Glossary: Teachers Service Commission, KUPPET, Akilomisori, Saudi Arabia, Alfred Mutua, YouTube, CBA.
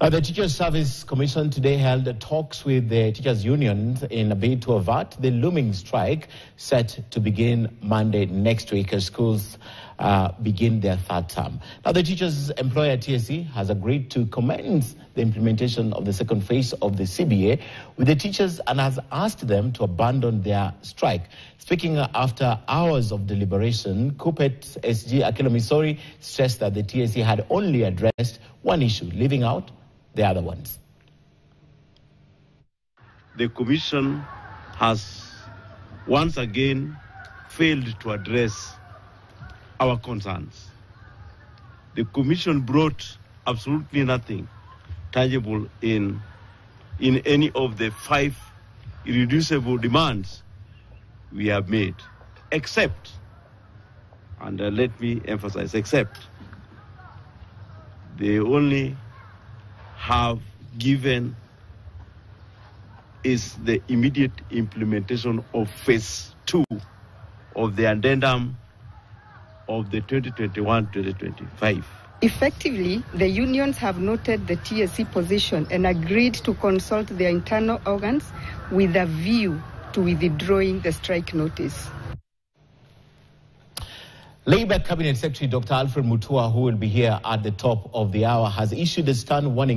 The Teachers Service Commission today held talks with the teachers' unions in a bid to avert the looming strike set to begin Monday next week as schools begin their third term. Now, the teachers' employer, TSC, has agreed to commence the implementation of the second phase of the CBA with the teachers and has asked them to abandon their strike. Speaking after hours of deliberation, KUPPET SG Akilomisori stressed that the TSC had only addressed one issue, leaving out the other ones. The Commission has once again failed to address our concerns. The Commission brought absolutely nothing tangible in any of the five irreducible demands we have made, except, and let me emphasize, except they only have given is the immediate implementation of phase two of the addendum of the 2021-2025. Effectively, the unions have noted the TSC position and agreed to consult their internal organs with a view to withdrawing the strike notice. Labour Cabinet Secretary Dr. Alfred Mutua, who will be here at the top of the hour, has issued a stern warning